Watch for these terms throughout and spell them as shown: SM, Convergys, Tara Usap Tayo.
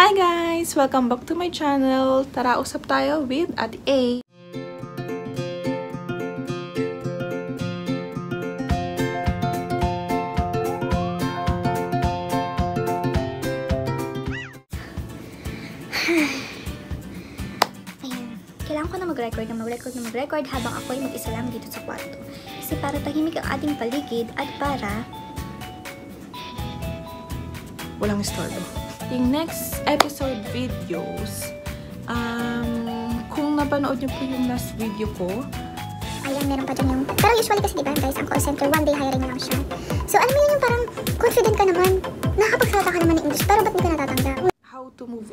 Hi guys! Welcome back to my channel. Tara Usap Tayo with Ate A. Kailangan ko na mag-record habang ako ay mag-isa lang dito sa kwarto. Kasi para tahimik ang ating paligid at para walang istorbo. Yung next episode videos, kung napanood niyo po yung last video ko, ayan, meron pa dyan yung, pero usually kasi diba guys, ang call center, one day hiring na lang siya. So alam mo yun yung parang confident ka naman, nakapagsalata ka naman ng English, pero ba't mo ka natatanda? How to move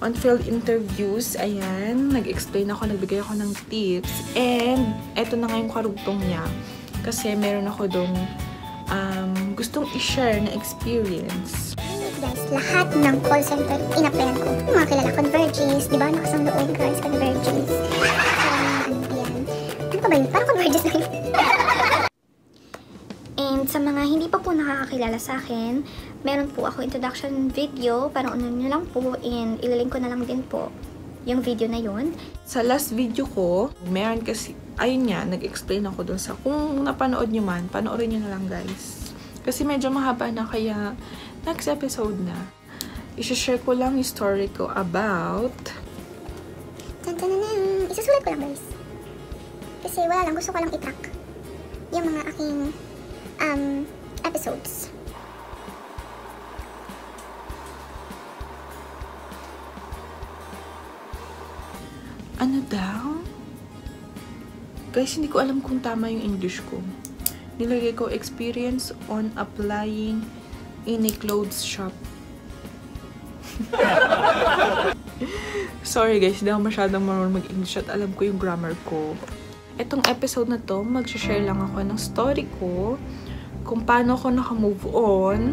on field interviews, ayan, nag-explain ako, nagbigay ako ng tips, and eto na nga yung karugtong niya. Kasi meron ako dong gustong i-share na experience. Guys, lahat ng call center in-applyan ko. Yung mga kilala, Convergys, di ba? Nakasang loob, guys, Convergys. Ano pa ba yun? Parang Convergys na yun. And sa mga hindi pa po nakakakilala sa akin, meron po ako introduction video, panoonin nyo lang po, and ilalink ko na lang din po yung video na yun. Sa last video ko, meron kasi, ayun nga, nag-explain ako dun sa, kung napanood nyo man, panoorin nyo na lang guys. Kasi medyo mahaba na, kaya next episode na. I-share ko lang yung story ko about... Isasulat ko lang guys. Kasi wala lang, gusto ko lang i-track yung mga aking episodes. Ano daw? Guys, hindi ko alam kung tama yung English ko. Nilagay ko experience on applying in a clothes shop. Sorry guys, hindi ako masyadong marunong mag-English at alam ko yung grammar ko. Etong episode na to, mag-share lang ako ng story ko, kung paano ako naka-move on,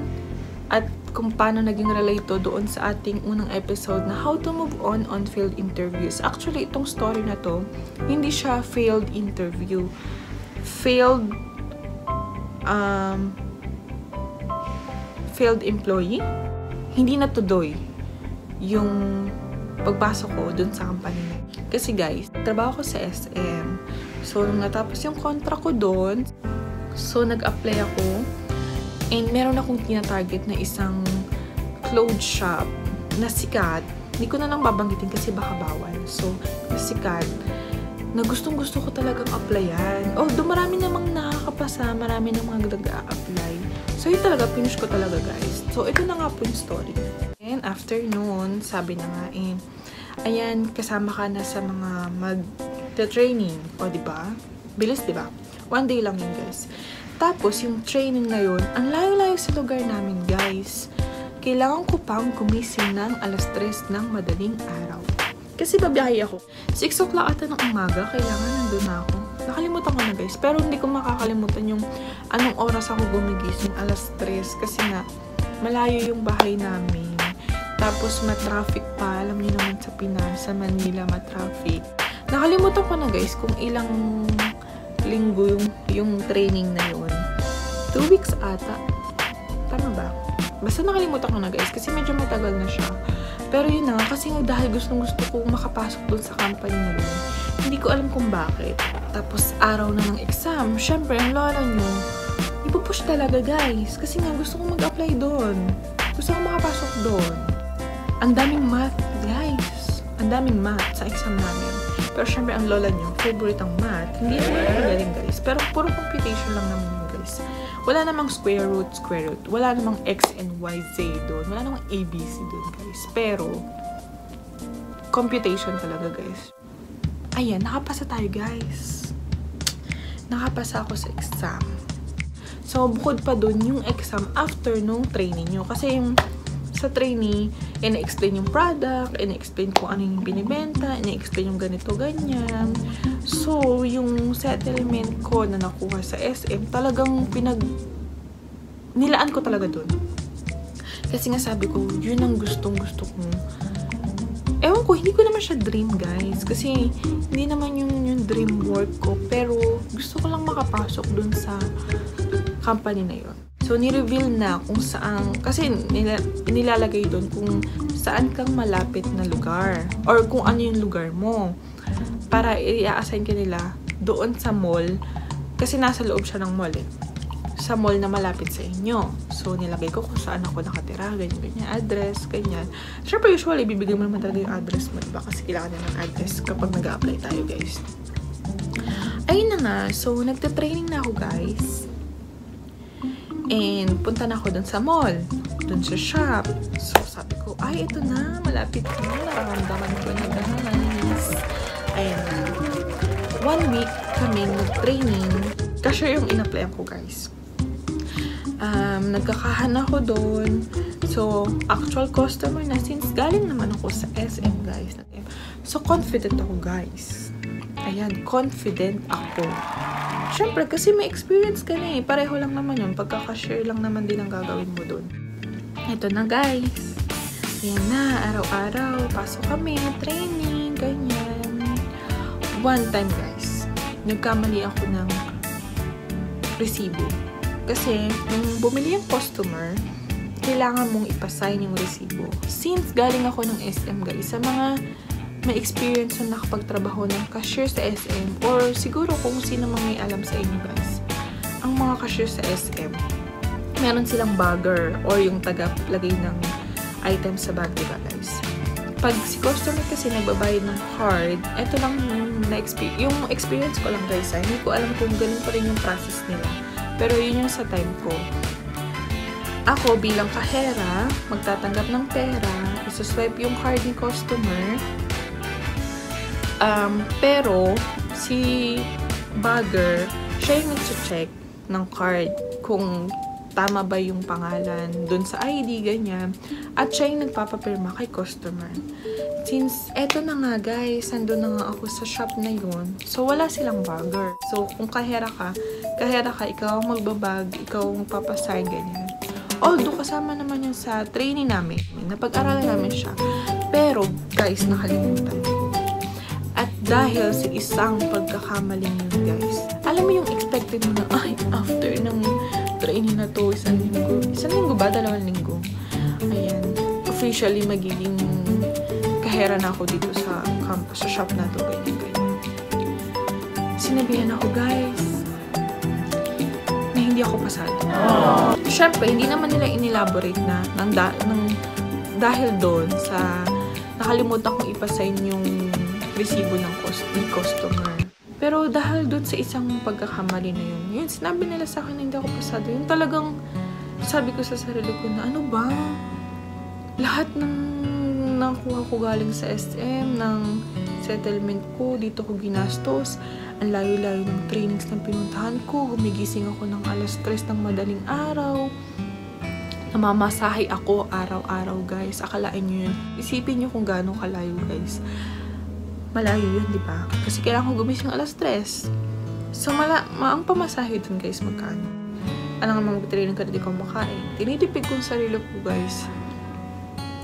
at kung paano naging related doon sa ating unang episode na how to move on field interviews. Actually, itong story na to, hindi siya failed interview. Failed employee, hindi natuloy yung pagpasok ko dun sa company. Kasi guys, trabaho ko sa SM. So, nung natapos yung contract ko dun, so nag-apply ako, and meron akong tina-target na isang clothes shop na sikat. Hindi ko na lang babanggitin kasi baka bawal. So, sikat. Na gustong-gusto ko talagang applyan. Although marami namang nakakapasa, marami namang nag-a-apply. So, yun talaga, finish ko talaga, guys. So, ito na nga po yung story. And after noon, sabi na nga, ayan, kasama ka na sa mga mag-training. O, diba? Bilis, diba? One day lang yun, guys. Tapos, yung training na yun, ang layo-layo sa lugar namin, guys. Kailangan ko pang gumising ng alas 3 ng madaling araw. Kasi babiyahe ako. 6 o'clock ata ng umaga, kailangan nandun na ako. Nakalimutan ko na guys, pero hindi ko makakalimutan yung anong oras ako gumigising, alas 3. Kasi nga, malayo yung bahay namin. Tapos matraffic pa, alam niyo naman sa Pinas, sa Manila matraffic. Nakalimutan ko na guys kung ilang linggo yung training na yun. 2 weeks ata. Tama ba? Basta nakalimutan ko na guys, kasi medyo matagal na siya. Pero yun na nga, kasi dahil gustong-gusto kong makapasok doon sa company na yun, hindi ko alam kung bakit. Tapos araw na ng exam, syempre ang lola nyo, ipupush talaga guys, kasi nga gusto kong mag-apply doon. Gusto kong makapasok doon. Ang daming math guys, ang daming math sa exam namin. Pero syempre ang lola nyo, favorite ang math, hindi naman magaling guys, pero puro computation lang naman yun guys. Wala namang square root. Wala namang X and Y, Z doon. Wala namang ABC doon, guys. Pero, computation talaga, guys. Ayan, nakapasa tayo, guys. Nakapasa ako sa exam. So, bukod pa doon yung exam after nung training nyo. Kasi yung sa trainee, ina-explain yung product, ina-explain kung ano yung binibenta, ina-explain yung ganito, ganyan. So, yung settlement ko na nakuha sa SM, talagang nilaan ko talaga dun. Kasi nga sabi ko, yun ang gustong-gusto ko. Ewan ko, hindi ko naman siya dream, guys. Kasi, hindi naman yung dream work ko. Pero, gusto ko lang makapasok dun sa company na yun. So, ni-reveal na kung saan, kasi inilalagay doon kung saan kang malapit na lugar or kung ano yung lugar mo. Para i-assign ka nila doon sa mall, kasi nasa loob siya ng mall eh. Sa mall na malapit sa inyo. So, nilagay ko kung saan ako nakatira, ganyan-ganyan, address, ganyan. Siyempre, usually, bibigay mo naman talaga yung address mo, diba? Kasi kailangan na ng address kapag nag-a-apply tayo, guys. Ayun na nga. So, nagte-training na ako, guys. And, punta na ako dun sa mall. Dun sa shop. So, sabi ko, ay, ito na. Malapit na. Nakaramdaman ko na, guys. Ayun na. 1 week kaming nag-training. Cashier yung in-apply ko, guys. Nagkakahan ako doon. So, actual customer na since galing naman ako sa SM, guys. So, confident ako, guys. Ayan, confident ako. Siyempre, kasi may experience ka na eh. Pareho lang naman yun. Pagkakashare lang naman din ang gagawin mo doon. Ito na, guys. Ayan na, araw-araw. Pasok kami, training, ganyan. One time, guys. Nagkamali ako ng resibo. Kasi, nung bumili yung customer, kailangan mong ipasign yung resibo. Since galing ako ng SM, guys, sa mga may experience na nakapagtrabaho ng cashier sa SM, or siguro kung sino mang may alam sa inyo, guys, ang mga cashier sa SM, meron silang bagger, or yung tagaplagay ng item sa bag, diba, guys? Pag si customer kasi nagbabayad ng card, eto lang yung experience ko lang, guys, hindi ko alam kung ganun pa rin yung process nila. Pero yun yung sa time ko. Ako bilang kahera, magtatanggap ng pera, isuswipe yung card ni customer. Pero, si bagger, siya yung nagsucheck ng card kung tama ba yung pangalan dun sa ID, ganyan. At siya yung nagpapapirma kay customer. Since, eto na nga, guys, nandun na nga ako sa shop na yun. So, wala silang bagger. So, kung kahera ka, ikaw ang magbabag, ikaw ang papasign, ganyan. Although, kasama naman yun sa training namin. Napag-aralan namin siya. Pero, guys, nakalimutan. At dahil sa isang pagkakamali yun, guys, alam mo yung expected mo na, ay, after ng training na to, isang linggo ba? 2 linggo. Ayan. Officially, magiging kahera na ako dito sa campus, sa shop na to, ganyan. Sinabihan ako, guys, na hindi ako pasado. Siyempre, hindi naman nila inelaborate na dahil doon sa nakalimutan kong ipasign yung resibo ng customer. Pero dahil doon sa isang pagkakamali na yun, sinabi nila sa akin na hindi ako pasado. Yung talagang sabi ko sa sarili ko na, ano ba? Lahat ng nakuha ko galing sa SM, ng settlement ko, dito ko ginastos, ang layo-layo ng trainings ng pinuntahan ko, gumigising ako ng 3:00 ng madaling araw, namamasahe ako araw-araw, guys. Akalain nyo yun. Isipin nyo kung gano'ng kalayo, guys. Malayo yun, di ba? Kasi kailangan ko gumising 3:00. So, ang pamasahe dun, guys, magkano? Alam nga, mag-training ka na di ko makain. Tinitipid ko yung sarili ko, guys.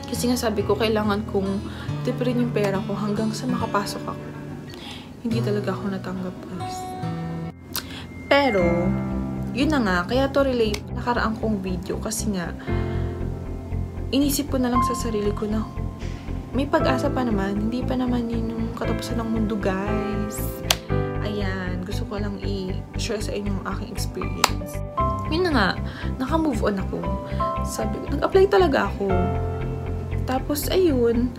Kasi nga sabi ko, kailangan kong tipirin yung pera ko hanggang sa makapasok ako. Hindi talaga ako natanggap, guys. Pero, yun na nga, kaya to relate nakaraang kong video. Kasi nga, inisip ko na lang sa sarili ko na may pag-asa pa naman. Hindi pa naman yun yung katapusan ng mundo, guys. Ayan, gusto ko lang i-share sa inyo yung aking experience. Yun na nga, naka-move on ako. Sabi ko, nag-apply talaga ako. Tapos, ayun,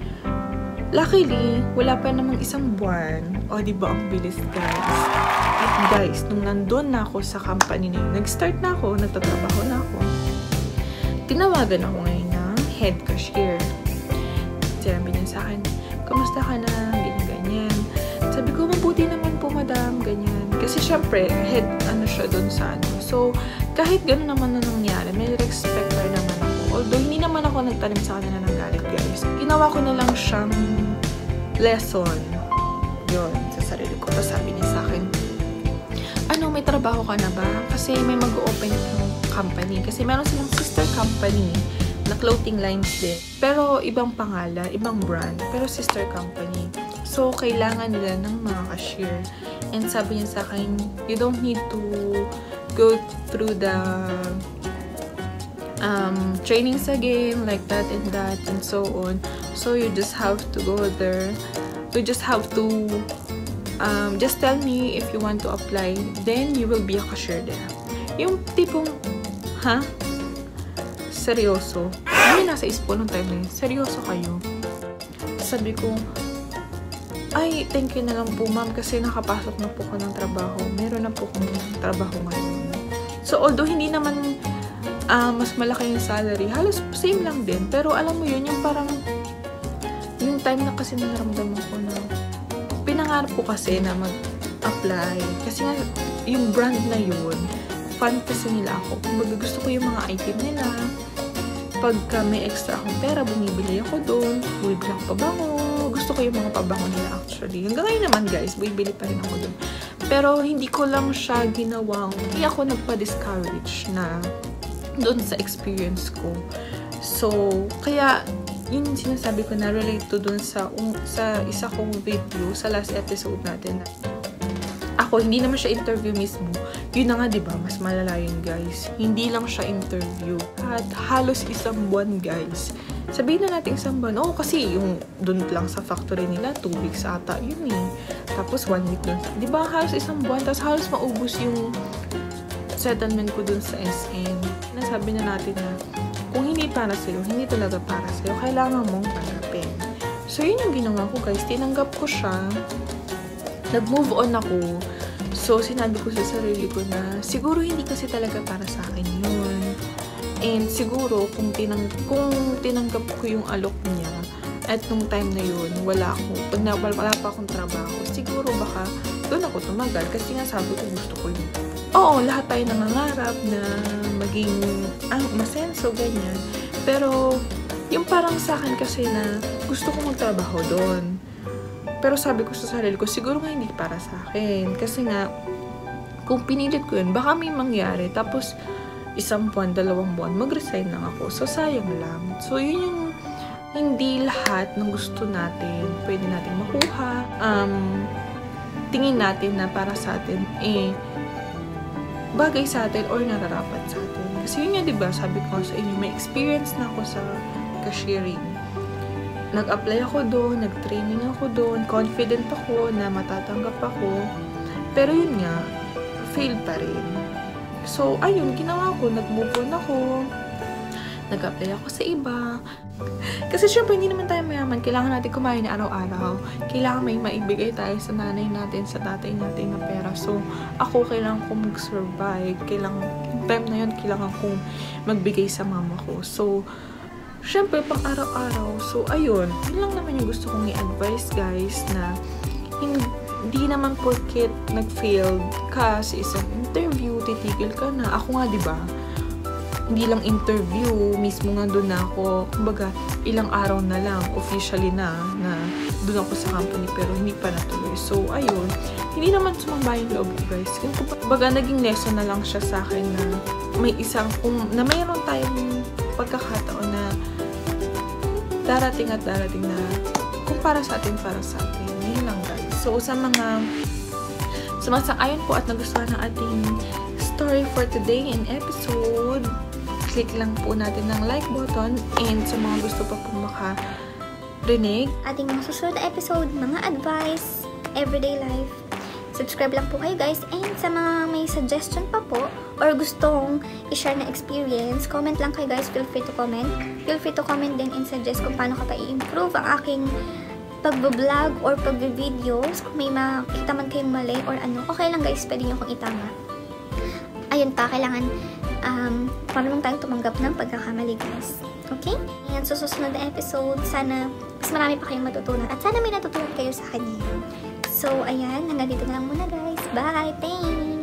luckily, wala pa namang 1 buwan. O, diba, ang bilis, guys. At guys, nung nandun na ako sa company na yun, nag-start na ako, nagtatrabaho na ako, tinawagan ako ngayon ng head cashier. Sinabi niya sa akin, kamusta ka na? Ganyan-ganyan. Sabi ko, mabuti naman po, madam. Ganyan. Kasi, syempre, head, siya dun sa ano. So, kahit gano'n naman na nangyari, may respect pa naman ako. Although, hindi naman ako nagtanim sa kanila ng galit, guys. Ginawa ko na lang siyang lesson. Yun, sa sarili ko. Tapos sabi niya sa akin, ano, may trabaho ka na ba? Kasi may mag-open ng company. Kasi meron silang sister company na clothing lines din. Pero ibang pangalan, ibang brand. Pero sister company. So, kailangan nila ng mga cashier. And sabi niya sa akin, you don't need to go through the trainings again, like that and so on. So you just have to go there. You just have to just tell me if you want to apply, then you will be a cashier there. Yung tipong, ha? Seryoso? Kami nasa ispo nung time na yun. Seryoso kayo? Sabi ko, ay, thank you na lang po ma'am kasi nakapasok na po ko ng trabaho. Meron na po kong trabaho ngayon. So although hindi naman mas malaki yung salary, halos same lang din. Pero alam mo yun, yung parang, yung time na kasi naramdaman ko na, pinangarap ko kasi na mag-apply. Kasi nga, yung brand na yun, fan kasi nila ako. Kumbaga gusto ko yung mga item nila. Pagka may extra akong pera, bumibili ako doon. Bumibili ako pabango. Gusto ko yung mga pabango nila actually. Hanggang ngayon naman guys, bumibili pa rin ako doon. Pero hindi ko lang siya ginawang, hindi ako nagpa-discourage na doon sa experience ko. So, kaya yung sinasabi ko na relate to dun sa isa kong video sa last episode natin. Ako, hindi naman siya interview mismo. Yun na nga, diba? Mas malala yun, guys. Hindi lang siya interview. At halos isang buwan, guys. Sabihin na natin isang buwan. Oo, kasi yung dun lang sa factory nila, 2 weeks ata. Yun eh. Tapos 1 week dun. Diba, halos isang buwan. Tapos halos maubos yung settlement ko dun sa SM. Nasabi na natin na kung hindi para sa'yo, hindi talaga para sa'yo, kailangan mong tanggapin. So, yun yung ginawa ko, guys. Tinanggap ko siya. Nag-move on ako. So, sinabi ko sa sarili ko na, siguro hindi kasi talaga para sa akin yun. And siguro, kung tinanggap ko yung alok niya, at nung time na yun, wala pa akong trabaho, siguro baka doon ako tumagal. Kasi nga sabi ko, gusto ko yun. Oo, lahat tayo nangangarap na maging masenso, ganyan. Pero, yung parang sa akin kasi na gusto ko magtrabaho doon. Pero sabi ko sa sarili ko, siguro nga hindi para sa akin. Kasi nga, kung pinilit ko yun, baka may mangyari. Tapos, isang buwan, 2 buwan, mag-resign lang ako. So, sayang lang. So, yun yung hindi lahat ng gusto natin pwede natin makuha. Tingin natin na para sa atin, eh, bagay sa atin or nararapat sa atin. Kasi yun nga, diba, sabi ko sa inyo, may experience na ako sa cashiering. Nag-apply ako doon, nag-training ako doon, confident ako na matatanggap ako. Pero yun nga, failed pa rin. So, ayun, ginawa ko, nag-move on ako, nag-apply ako sa iba. Kasi syempre, hindi naman tayo mayaman, kailangan natin kumain araw-araw. Kailangan may maibigay tayo sa nanay natin, sa tatay natin na pera. So, ako kailangan ko mag-survive. Yung time na yun, kailangan kong magbigay sa mama ko. So, syempre, pang araw-araw. So, ayun. Yun lang naman yung gusto kong i-advise, guys, na hindi naman porket nag-fail ka sa isang interview, titigil ka na. Ako nga, diba? Hindi lang interview, mismo nga doon na ako, kumbaga, ilang araw na lang, officially na doon ako sa company, pero hindi pa natuloy. So, ayun, hindi naman sumamba yung loob, guys. Kumbaga, naging lesson na lang siya sa akin na mayroon tayong pagkakataon na darating at darating na kung para sa atin, yun lang, guys. So, sa mga sumasang-ayon po at nagustuhan ng ating story for today and episode, click lang po natin ng like button, and sa mga gusto pa pong makarinig ating mga susunod na episode, mga advice, everyday life, subscribe lang po kayo, guys. And sa mga may suggestion pa po or gustong i-share na experience, comment lang kayo, guys. Feel free to comment din and suggest kung paano ka pa i-improve ang aking pag-vlog or pag-videos. Kung may makita man kayong mali or ano, okay lang, guys, pwede nyo akong itama. Ayun pa, kailangan marunong tayong tumanggap ng pagkakamali, guys. Okay? Ayan, so susunod na episode, sana mas marami pa kayong matutunan at sana may natutunan kayo sa kanya. So, ayan, hanggang dito na lang muna, guys. Bye! Thanks!